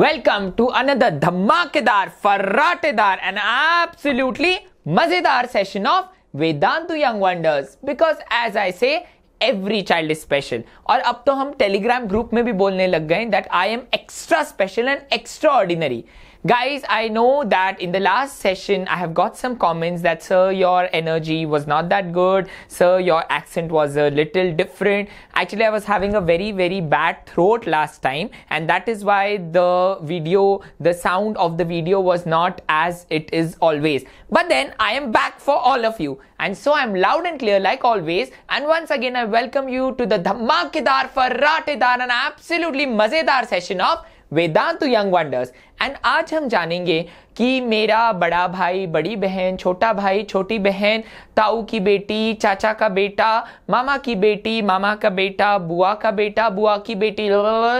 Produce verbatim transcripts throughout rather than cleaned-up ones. Welcome to another dhammakedar, farratedar and absolutely mazedar session of Vedantu Young Wonders. Because as I say, every child is special. और अब तो हम Telegram group में भी बोलने लग गए that I am extra special and extraordinary. Guys, I know that in the last session, I have got some comments that, sir, your energy was not that good. Sir, your accent was a little different. Actually, I was having a very, very bad throat last time. And that is why the video, the sound of the video was not as it is always. But then I am back for all of you. And so I'm loud and clear like always. And once again, I welcome you to the Dhammakedar, Farratedar and absolutely mazedar session of Vedantu young wonders. And आज हम जानेंगे कि मेरा बड़ा भाई, बड़ी बहन, छोटा भाई, छोटी बहन, ताऊ की बेटी, चाचा का बेटा, मामा की बेटी, मामा का बेटा, बुआ का बेटा, बुआ की बेटी,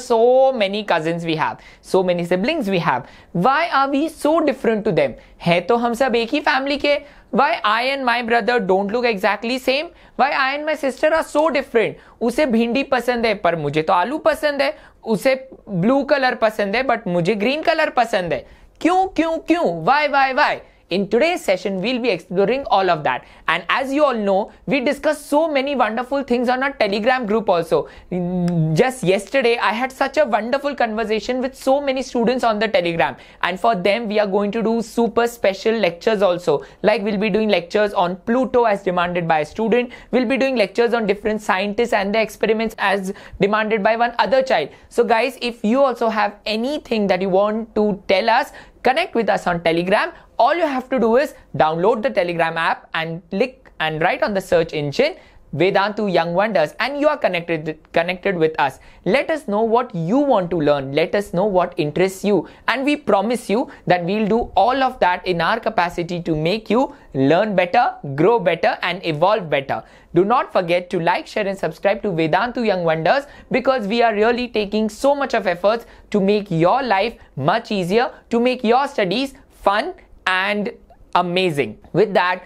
so many cousins we have, so many siblings we have. Why are we so different to them? है तो हम सब एक ही फैमिली के. Why I and my brother don't look exactly same? Why I and my sister are so different? उसे भिंडी पसंद है पर मुझे तो आलू पसंद है. उसे ब्लू कलर पसंद है बट मुझे ग्रीन कलर पसंद है. क्यों क्यों क्यों? Why why why? In today's session, we'll be exploring all of that. And as you all know, we discussed so many wonderful things on our Telegram group also. Just yesterday, I had such a wonderful conversation with so many students on the Telegram. And for them, we are going to do super special lectures also. Like we'll be doing lectures on Pluto as demanded by a student. We'll be doing lectures on different scientists and their experiments as demanded by one other child. So guys, if you also have anything that you want to tell us, connect with us on Telegram. All you have to do is download the Telegram app and click and write on the search engine Vedantu Young Wonders and you are connected, connected with us. Let us know what you want to learn. Let us know what interests you. And we promise you that we'll do all of that in our capacity to make you learn better, grow better and evolve better. Do not forget to like, share and subscribe to Vedantu Young Wonders because we are really taking so much of efforts to make your life much easier, to make your studies fun and amazing. With that,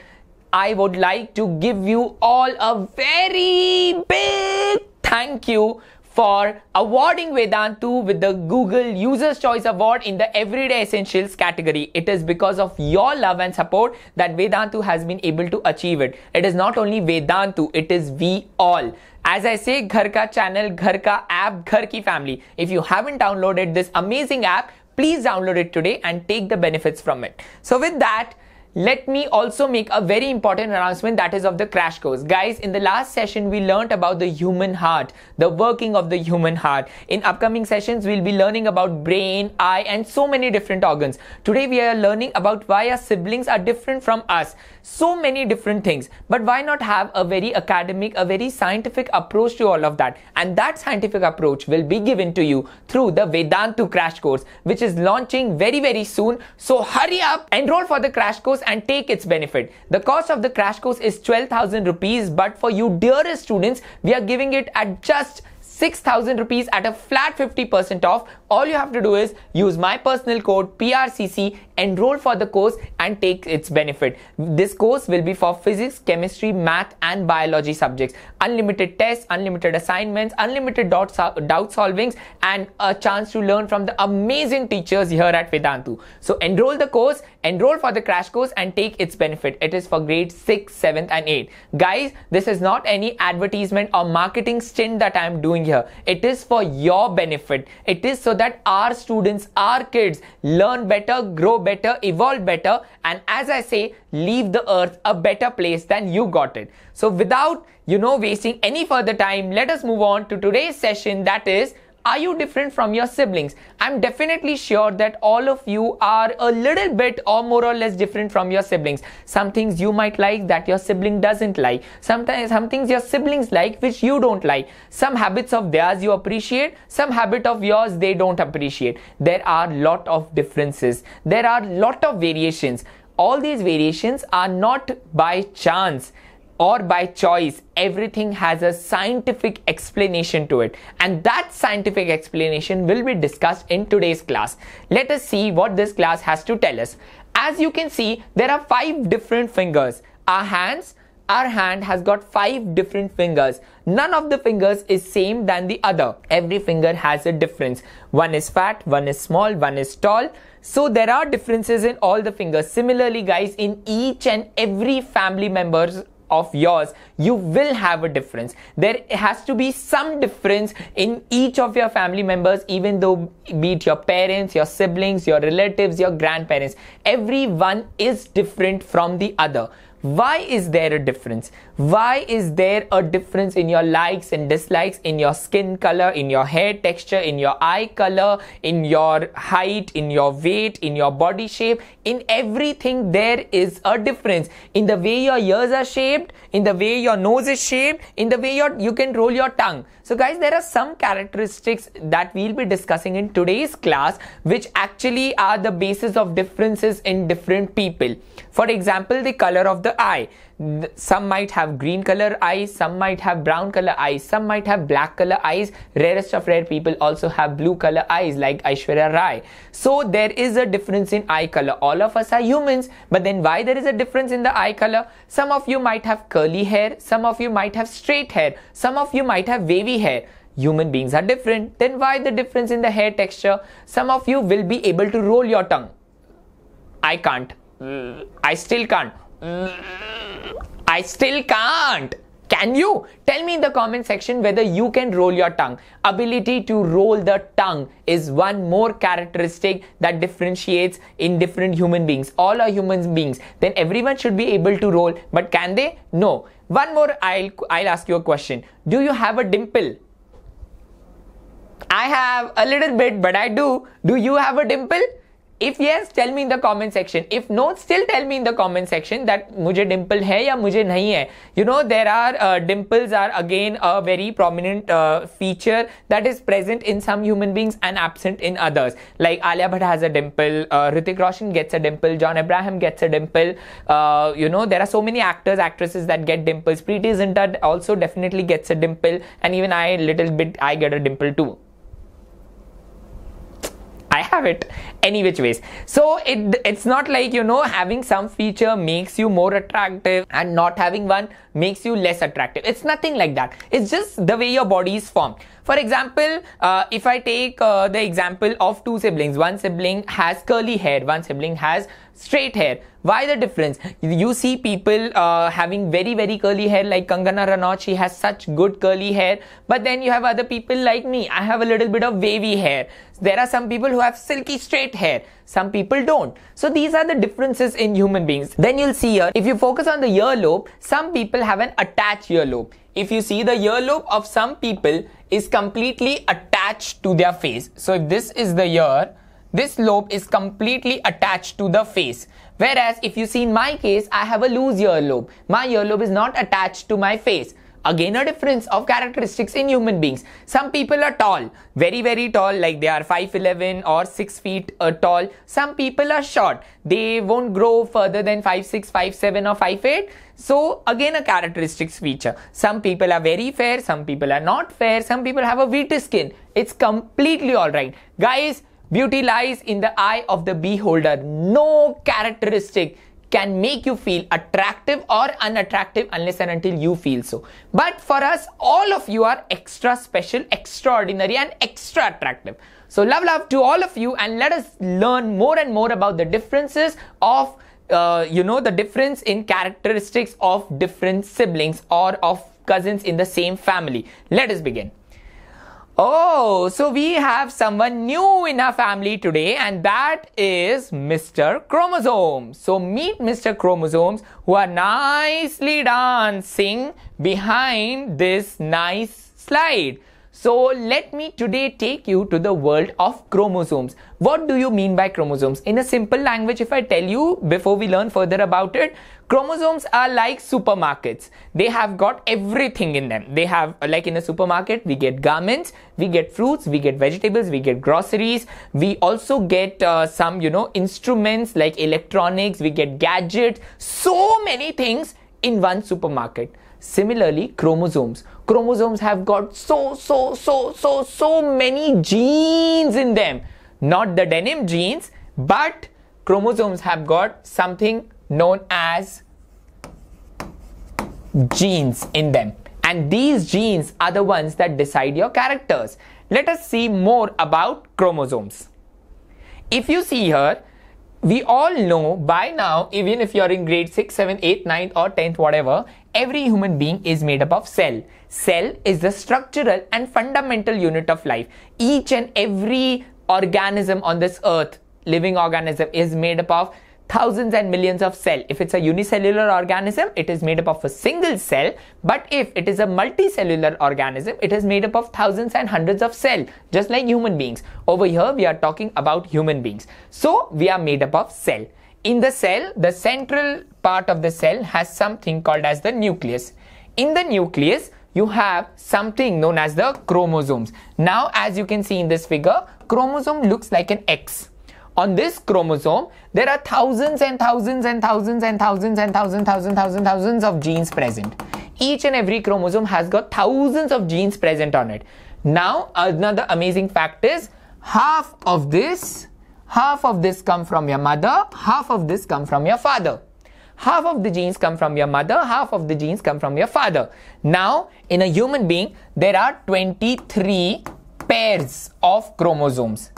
I would like to give you all a very big thank you for awarding Vedantu with the Google User's Choice Award in the Everyday Essentials category. It is because of your love and support that Vedantu has been able to achieve it. It is not only Vedantu, it is we all. As I say, ghar ka channel, ghar ka app, ghar ki family. If you haven't downloaded this amazing app, please download it today and take the benefits from it. So with that, let me also make a very important announcement, that is of the crash course. Guys, in the last session, we learnt about the human heart, the working of the human heart. In upcoming sessions, we'll be learning about brain, eye and so many different organs. Today, we are learning about why our siblings are different from us. So many different things. But why not have a very academic, a very scientific approach to all of that? And that scientific approach will be given to you through the Vedantu crash course, which is launching very, very soon. So hurry up, enroll for the crash course and take its benefit. The cost of the crash course is twelve thousand rupees, but for you dearest students, we are giving it at just six thousand rupees at a flat fifty percent off. All you have to do is use my personal code P R C C, enroll for the course and take its benefit. This course will be for physics, chemistry, math and biology subjects. Unlimited tests, unlimited assignments, unlimited doubt, doubt solvings and a chance to learn from the amazing teachers here at Vedantu. So enroll the course, enroll for the crash course and take its benefit. It is for grades six, seventh and eighth. Guys, this is not any advertisement or marketing stint that I am doing here. It is for your benefit. It is so that our students, our kids learn better, grow better, evolve better and as I say, leave the earth a better place than you got it. So without, you know, wasting any further time, let us move on to today's session, that is, are you different from your siblings? I'm definitely sure that all of you are a little bit or more or less different from your siblings. Some things you might like that your sibling doesn't like. Sometimes some things your siblings like which you don't like. Some habits of theirs you appreciate. Some habit of yours they don't appreciate. There are lot of differences. There are lot of variations. All these variations are not by chance or by choice. Everything has a scientific explanation to it. And that scientific explanation will be discussed in today's class. Let us see what this class has to tell us. As you can see, there are five different fingers. Our hands, our hand has got five different fingers. None of the fingers is same than the other. Every finger has a difference. One is fat, one is small, one is tall. So there are differences in all the fingers. Similarly, guys, in each and every family members of yours, you will have a difference. There has to be some difference in each of your family members, even though be it your parents, your siblings, your relatives, your grandparents. Everyone is different from the other. Why is there a difference? Why is there a difference in your likes and dislikes, in your skin color, in your hair texture, in your eye color, in your height, in your weight, in your body shape? In everything there is a difference. In the way your ears are shaped, in the way your nose is shaped, in the way your, you can roll your tongue. So guys, there are some characteristics that we'll be discussing in today's class which actually are the basis of differences in different people. For example, the color of the eye. Some might have green color eyes, some might have brown color eyes, some might have black color eyes. Rarest of rare people also have blue color eyes like Aishwarya Rai. So there is a difference in eye color. All of us are humans, but then why there is a difference in the eye color? Some of you might have curly hair, some of you might have straight hair, some of you might have wavy hair. Human beings are different. Then why the difference in the hair texture? Some of you will be able to roll your tongue. I can't. I still can't. I still can't. Can you? Tell me in the comment section whether you can roll your tongue. Ability to roll the tongue is one more characteristic that differentiates in different human beings. All are human beings. Then everyone should be able to roll. But can they? No. One more, I'll, I'll ask you a question. Do you have a dimple? I have a little bit, but I do. Do you have a dimple? If yes, tell me in the comment section. If no, still tell me in the comment section that mujhe dimple hai ya mujhe nahi hai. You know, there are uh, dimples are again a very prominent uh, feature that is present in some human beings and absent in others. Like Alia Bhatt has a dimple, uh, Hrithik Roshan gets a dimple, John Abraham gets a dimple. Uh, you know, there are so many actors, actresses that get dimples. Preeti Zinta also definitely gets a dimple, and even I, little bit, I get a dimple too. I have it any which ways. So it it's not like, you know, having some feature makes you more attractive and not having one makes you less attractive. It's nothing like that. It's just the way your body is formed. For example, uh, if I take uh, the example of two siblings, one sibling has curly hair, one sibling has straight hair. Why the difference? You see people uh, having very very curly hair like Kangana Ranaut. She has such good curly hair. But then you have other people like me. I have a little bit of wavy hair. There are some people who have silky straight hair. Some people don't. So these are the differences in human beings. Then you'll see here, if you focus on the earlobe, some people have an attached earlobe. If you see, the earlobe of some people is completely attached to their face. So if this is the ear, this lobe is completely attached to the face. Whereas if you see in my case, I have a loose earlobe. My earlobe is not attached to my face. Again, a difference of characteristics in human beings. Some people are tall, very very tall, like they are five eleven or six feet uh, tall. Some people are short, they won't grow further than five six, five seven or five eight. So again, a characteristics feature. Some people are very fair, some people are not fair, some people have a wheat skin. It's completely alright. Guys, beauty lies in the eye of the beholder. No characteristic can make you feel attractive or unattractive unless and until you feel so. But for us, all of you are extra special, extraordinary and extra attractive. So love, love to all of you, and let us learn more and more about the differences of, uh, you know, the difference in characteristics of different siblings or of cousins in the same family. Let us begin. Oh, so we have someone new in our family today, and that is Mister Chromosomes. So meet Mister Chromosomes, who are nicely dancing behind this nice slide. So let me today take you to the world of chromosomes. What do you mean by chromosomes? In a simple language, if I tell you before we learn further about it, chromosomes are like supermarkets. They have got everything in them. They have, like in a supermarket, we get garments, we get fruits, we get vegetables, we get groceries. We also get uh, some, you know, instruments like electronics, we get gadgets, so many things in one supermarket. Similarly, chromosomes. Chromosomes have got so, so, so, so, so many genes in them. Not the denim genes, but chromosomes have got something known as genes in them. And these genes are the ones that decide your characters. Let us see more about chromosomes. If you see here, we all know by now, even if you are in grade six, seven, eight, nine or tenth, whatever, every human being is made up of cell. Cell is the structural and fundamental unit of life. Each and every organism on this earth, living organism, is made up of thousands and millions of cells. If it's a unicellular organism, it is made up of a single cell. But if it is a multicellular organism, it is made up of thousands and hundreds of cells, just like human beings. Over here, we are talking about human beings. So we are made up of cell. In the cell, the central part of the cell has something called as the nucleus. In the nucleus, you have something known as the chromosomes. Now, as you can see in this figure, chromosome looks like an X. On this chromosome, there are thousands and thousands and thousands and thousands and thousands, thousands, thousands, thousands of genes present. Each and every chromosome has got thousands of genes present on it. Now, another amazing fact is half of this, half of this come from your mother, half of this come from your father. Half of the genes come from your mother, half of the genes come from your father. Now, in a human being, there are twenty-three pairs of chromosomes.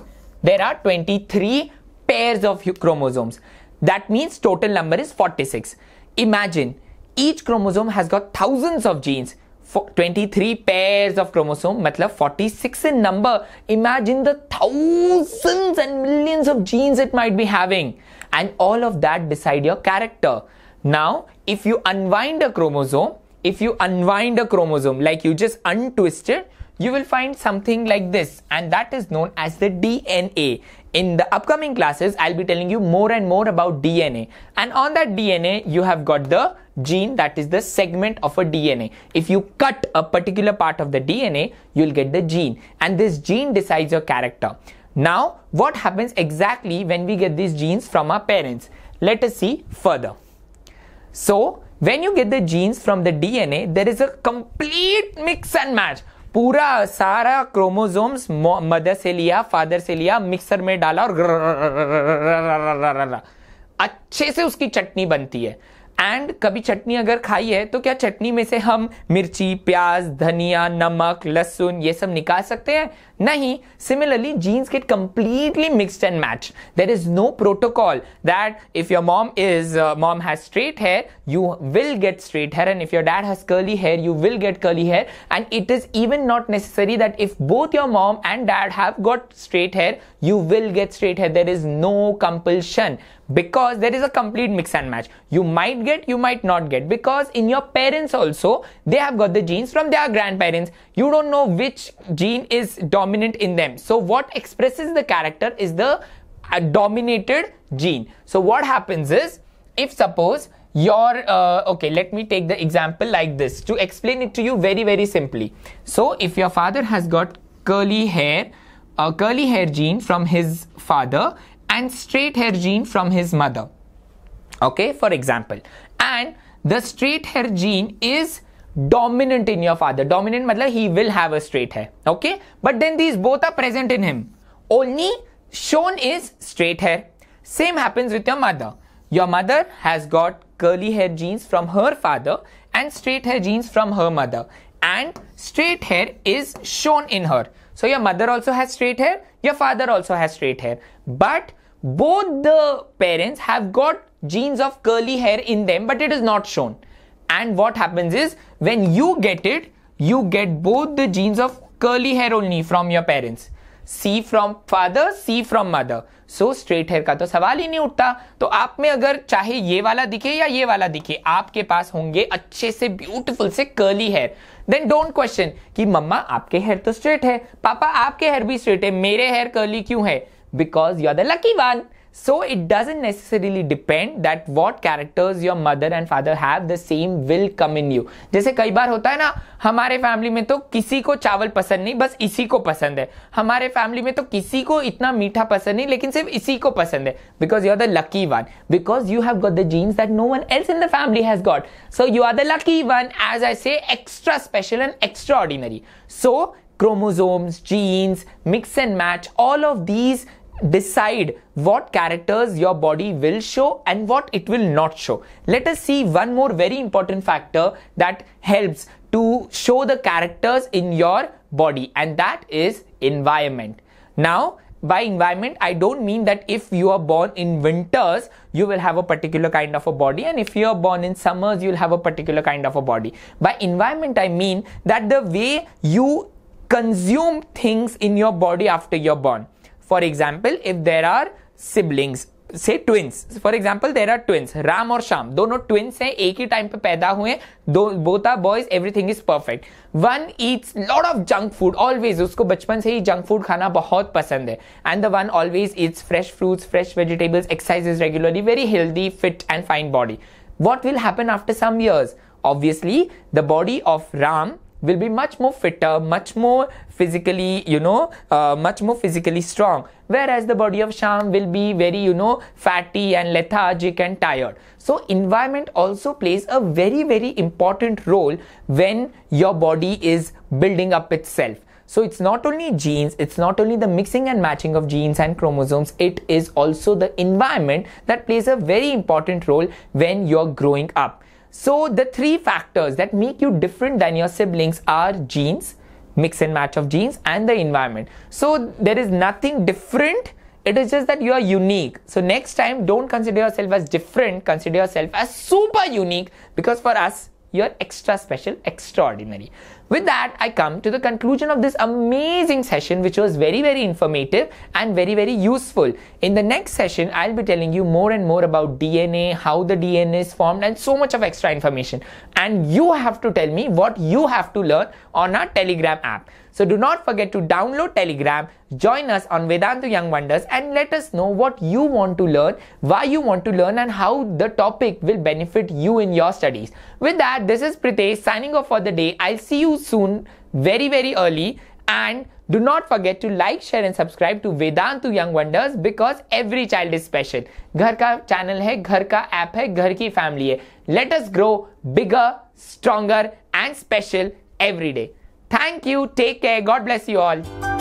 There are twenty-three pairs of chromosomes. That means total number is forty-six. Imagine each chromosome has got thousands of genes. twenty-three pairs of chromosome, matlab forty-six in number. Imagine the thousands and millions of genes it might be having. And all of that decide your character. Now, if you unwind a chromosome, if you unwind a chromosome, like you just untwist it, you will find something like this, and that is known as the D N A. In the upcoming classes, I'll be telling you more and more about D N A. And on that D N A, you have got the gene, that is the segment of a D N A. If you cut a particular part of the D N A, you'll get the gene. And this gene decides your character. Now, what happens exactly when we get these genes from our parents? Let us see further. So, when you get the genes from the D N A, there is a complete mix and match. पूरा सारा chromosomes mother से लिया father से लिया mixer में डाला और अच्छे से उसकी चटनी बनती है. एंड कभी चटनी अगर खाई है तो क्या चटनी में से हम मिर्ची प्याज धनिया नमक लहसुन ये सब निकाल सकते हैं? नहीं. Similarly genes get completely mixed and match. There is no protocol that if your mom is mom has straight hair you will get straight hair and if your dad has curly hair you will get curly hair. And it is even not necessary that if both your mom and dad have got straight hair you will get straight hair. There is no compulsion because there is a complete mix and match. You might get, you might not get, because in your parents also, they have got the genes from their grandparents. You don't know which gene is dominant in them. So what expresses the character is the uh, dominated gene. So what happens is, if suppose your, uh, okay, let me take the example like this to explain it to you very, very simply. So if your father has got curly hair, a curly hair gene from his father and straight hair gene from his mother, okay, for example, and the straight hair gene is dominant in your father. Dominant matlab he will have a straight hair, okay, but then these both are present in him, only shown is straight hair. Same happens with your mother. Your mother has got curly hair genes from her father and straight hair genes from her mother, and straight hair is shown in her. So your mother also has straight hair, your father also has straight hair, but both the parents have got genes of curly hair in them, but it is not shown. And what happens is, when you get it, you get both the genes of curly hair only from your parents. C from father, C from mother. So straight hair का तो सवाल ही नहीं उठता. तो आप में अगर चाहे ये वाला दिखे या ये वाला दिखे, आपके पास होंगे अच्छे से ब्यूटीफुल से curly hair. Then don't question कि मम्मा आपके hair तो straight है, पापा आपके hair भी straight है, मेरे hair curly क्यों है? Because you are the lucky one. So it doesn't necessarily depend that what characters your mother and father have, the same will come in you. जैसे कई बार होता है ना, हमारे फैमिली में तो किसी को चावल पसंद नहीं, बस इसी को पसंद है. हमारे फैमिली में तो किसी को इतना मीठा पसंद नहीं, लेकिन सिर्फ इसी को पसंद है. Because you are the lucky one. Because you have got the genes that no one else in the family has got. So you are the lucky one, as I say, extra special and extraordinary. So chromosomes, genes, mix and match, all of these decide what characters your body will show and what it will not show. Let us see one more very important factor that helps to show the characters in your body, and that is environment. Now, by environment, I don't mean that if you are born in winters, you will have a particular kind of a body, and if you are born in summers, you will have a particular kind of a body. By environment, I mean that the way you consume things in your body after you're born. For example, if there are siblings, say twins. For example, there are twins, Ram or Sham. Dono twins hai, ek hi time pe paida hue, both are boys, everything is perfect. One eats lot of junk food, always, usko bachpan se hi junk food khana bahut pasand hai. And the one always eats fresh fruits, fresh vegetables, exercises regularly, very healthy, fit and fine body. What will happen after some years? Obviously, the body of Ram will be much more fitter, much more physically, you know, uh, much more physically strong. Whereas the body of Sham will be very, you know, fatty and lethargic and tired. So environment also plays a very, very important role when your body is building up itself. So it's not only genes, it's not only the mixing and matching of genes and chromosomes, it is also the environment that plays a very important role when you're growing up. So the three factors that make you different than your siblings are genes, mix and match of genes, and the environment. So there is nothing different, it is just that you are unique. So next time, don't consider yourself as different, consider yourself as super unique, because for us, you're extra special, extraordinary. With that, I come to the conclusion of this amazing session, which was very, very informative and very, very useful. In the next session, I'll be telling you more and more about D N A, how the D N A is formed, and so much of extra information. And you have to tell me what you have to learn on our Telegram app. So do not forget to download Telegram, join us on Vedantu Young Wonders, and let us know what you want to learn, why you want to learn, and how the topic will benefit you in your studies. With that, this is Pritesh signing off for the day. I'll see you soon, very, very early. And do not forget to like, share and subscribe to Vedantu Young Wonders, because every child is special. Ghar ka channel hai, ghar ka app hai, ghar ki family hai. Let us grow bigger, stronger and special every day. Thank you. Take care. God bless you all.